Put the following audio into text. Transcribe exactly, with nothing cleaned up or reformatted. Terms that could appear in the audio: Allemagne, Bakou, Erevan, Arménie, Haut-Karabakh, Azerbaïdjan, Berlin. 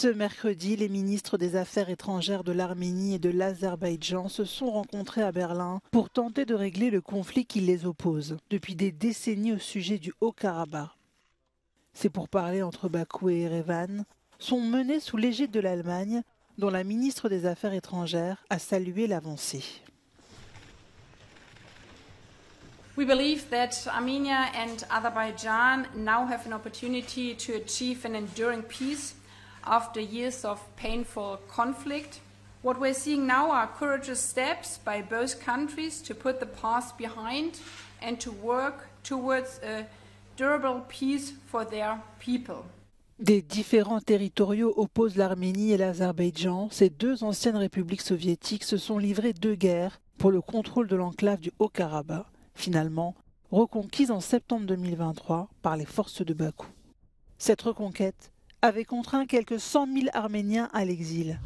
Ce mercredi, les ministres des Affaires étrangères de l'Arménie et de l'Azerbaïdjan se sont rencontrés à Berlin pour tenter de régler le conflit qui les oppose depuis des décennies au sujet du Haut-Karabakh. Ces pourparlers entre Bakou et Erevan sont menés sous l'égide de l'Allemagne, dont la ministre des Affaires étrangères a salué l'avancée. We believe that Armenia and Azerbaijan now have an opportunity to achieve an enduring peace after years of painful conflict. What we're seeing now are courageous steps by both countries to put the past behind and to work towards a durable peace for their people. Des différends territoriaux opposent l'Arménie et l'Azerbaïdjan. Ces deux anciennes républiques soviétiques se sont livrées deux guerres pour le contrôle de l'enclave du Haut-Karabakh, finalement reconquise en septembre deux mille vingt-trois par les forces de Bakou. Cette reconquête avait contraint quelques cent mille Arméniens à l'exil.